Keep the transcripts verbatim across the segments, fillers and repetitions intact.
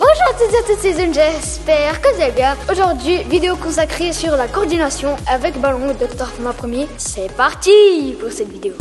Bonjour à toutes et à toutes, c'est Elizone, j'espère que vous allez bien. Aujourd'hui, vidéo consacrée sur la coordination avec ballon, Dr Raph premier. C'est parti pour cette vidéo.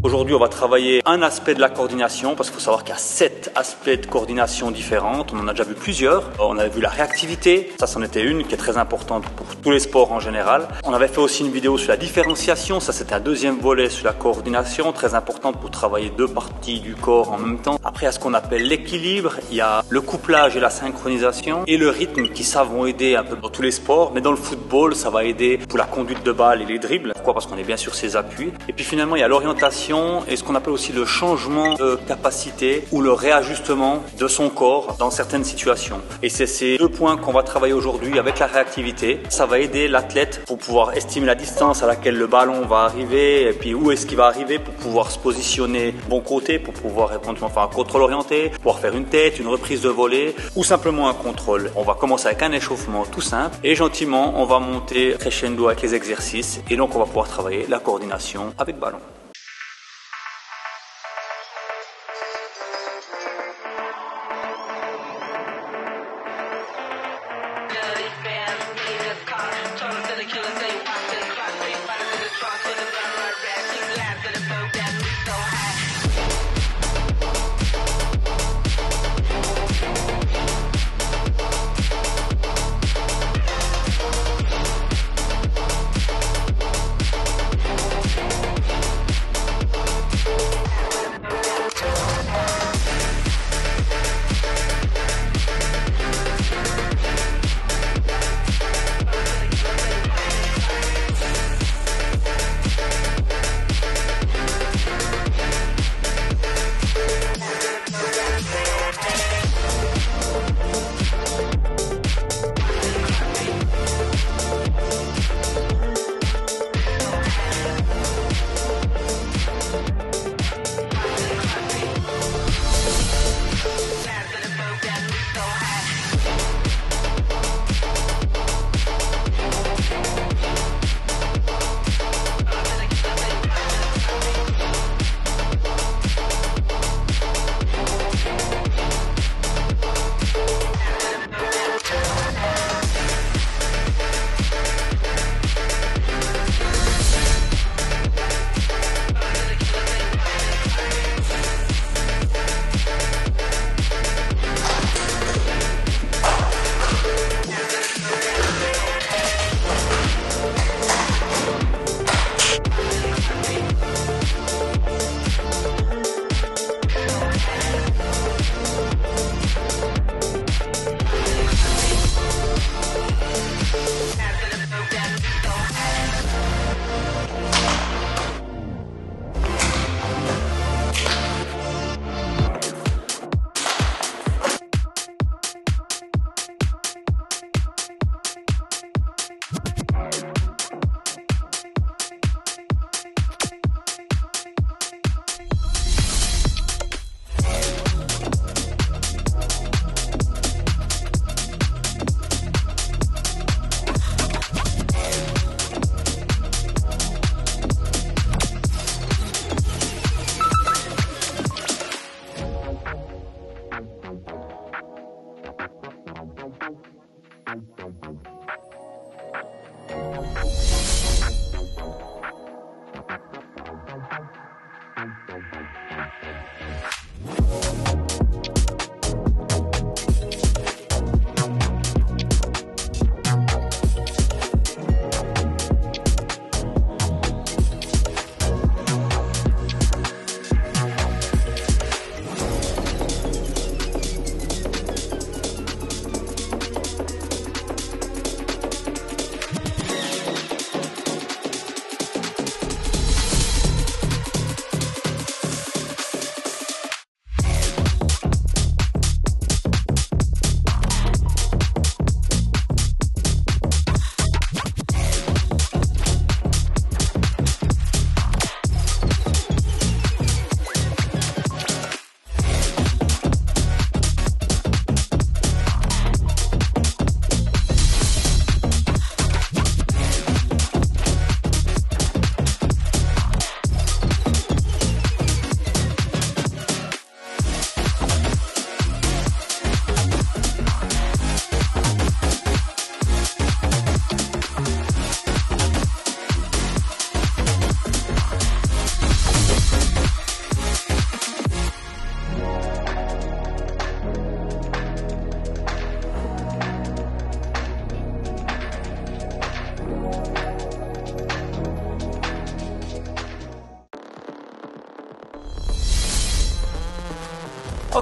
Aujourd'hui, on va travailler un aspect de la coordination parce qu'il faut savoir qu'il y a sept aspects de coordination différentes. On en a déjà vu plusieurs. On avait vu la réactivité, ça c'en était une qui est très importante pour tous les sports en général. On avait fait aussi une vidéo sur la différenciation, ça c'était un deuxième volet sur la coordination, très importante pour travailler deux parties du corps en même temps. Après, il y a ce qu'on appelle l'équilibre, il y a le couplage et la synchronisation et le rythme qui ça vont aider un peu dans tous les sports, mais dans le football, ça va aider pour la conduite de balle et les dribbles. Pourquoi? Parce qu'on est bien sur ses appuis. Et puis finalement, il y a l'orientation et ce qu'on appelle aussi le changement de capacité ou le réajustement de son corps dans certaines situations. Et c'est ces deux points qu'on va travailler aujourd'hui avec la réactivité. Ça va aider l'athlète pour pouvoir estimer la distance à laquelle le ballon va arriver et puis où est-ce qu'il va arriver pour pouvoir se positionner bon côté, pour pouvoir éventuellement faire un contrôle orienté, pouvoir faire une tête, une reprise de volée ou simplement un contrôle. On va commencer avec un échauffement tout simple et gentiment on va monter crescendo avec les exercices et donc on va pouvoir travailler la coordination avec ballon.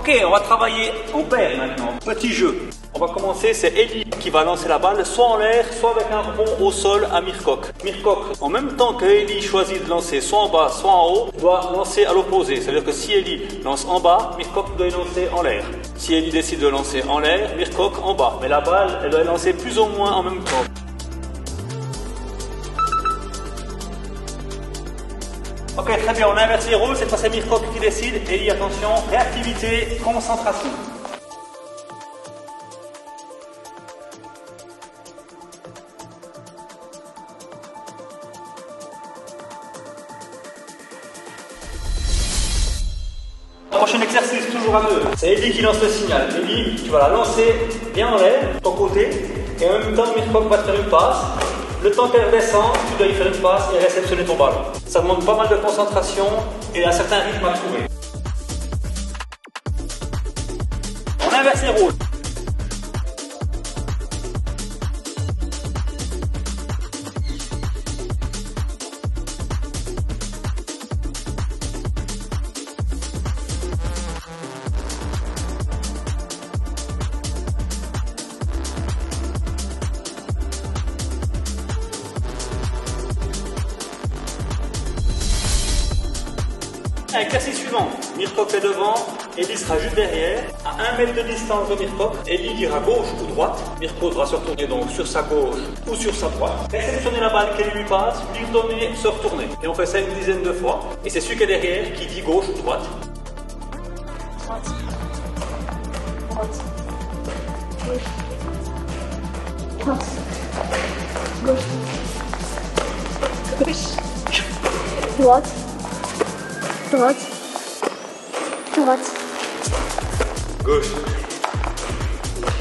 Ok, on va travailler au pair maintenant. Petit jeu. On va commencer, c'est Eli qui va lancer la balle, soit en l'air, soit avec un rebond au sol à Mircoq. Mircoq, en même temps que Eli choisit de lancer soit en bas, soit en haut, doit lancer à l'opposé. C'est-à-dire que si Eli lance en bas, Mircoq doit lancer en l'air. Si Eli décide de lancer en l'air, Mircoq en bas. Mais la balle, elle doit lancer plus ou moins en même temps. Ok, très bien, on a inversé les rôles, cette fois c'est Mircoq qui décide. Eli, attention, réactivité, concentration. Prochain exercice, toujours à deux. C'est Eli qui lance le signal. Eli, tu vas la lancer bien en l'air, de ton côté, et en même temps Mircoq va te faire une passe. Le temps qu'elle descend, tu dois y faire une passe et réceptionner ton ballon. Ça demande pas mal de concentration et un certain rythme à trouver. On inverse les rôles. Exercice suivant, Mircoq est devant, Eli sera juste derrière, à un mètre de distance de Mircoq, Eli ira gauche ou droite, Mircoq devra se retourner donc sur sa gauche ou sur sa droite, réceptionner la balle qu'elle lui passe, lui redonner, se retourner. Et on fait ça une dizaine de fois, et c'est celui qui est derrière qui dit gauche ou droite. Droite. Droite. Gauche. Droite. Gauche. Gauche. Droite. Droite, droite, gauche,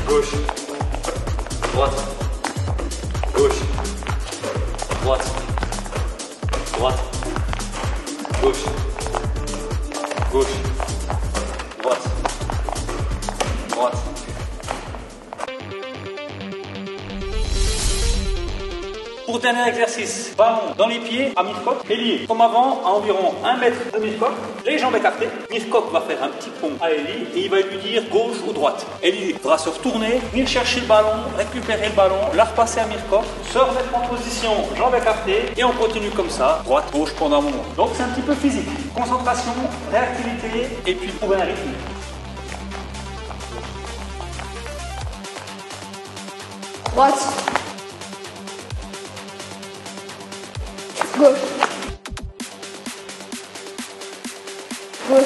gauche, droite, gauche, droite, droite, gauche, gauche, droite, droite. Pour dernier exercice, ballon dans les pieds à Mircoq, Eli comme avant à environ un mètre de Mircoq, les jambes écartées, Mircoq va faire un petit pont à Eli et il va lui dire gauche ou droite. Eli devra se retourner, venir chercher le ballon, récupérer le ballon, la repasser à Mircoq, se remettre en position, jambes écartées et on continue comme ça, droite, gauche pendant un moment. Donc c'est un petit peu physique, concentration, réactivité et puis trouver un rythme. Droite. Gauche. Gauche.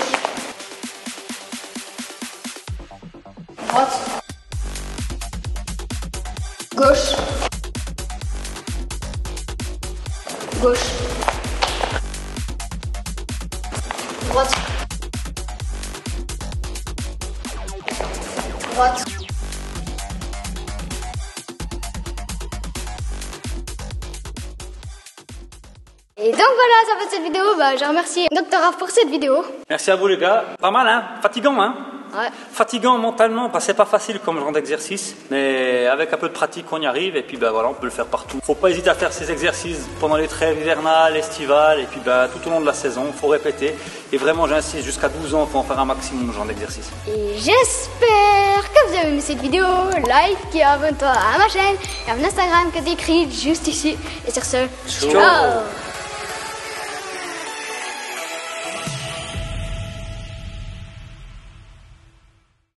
Droite. Gauche. Gauche. Droite. Droite. Et donc voilà, ça fait cette vidéo, bah, je remercie Dr Raph pour cette vidéo. Merci à vous les gars, pas mal hein, fatigant hein. Ouais. Fatigant mentalement, bah, c'est pas facile comme genre d'exercice, mais avec un peu de pratique on y arrive et puis bah, voilà, on peut le faire partout. Faut pas hésiter à faire ces exercices pendant les trêves hivernales, estivales et puis bah, tout au long de la saison, faut répéter. Et vraiment j'insiste, jusqu'à douze ans, faut en faire un maximum genre d'exercice. Et j'espère que vous avez aimé cette vidéo, like et abonne-toi à ma chaîne et à mon Instagram que t'écris juste ici. Et sur ce, ciao.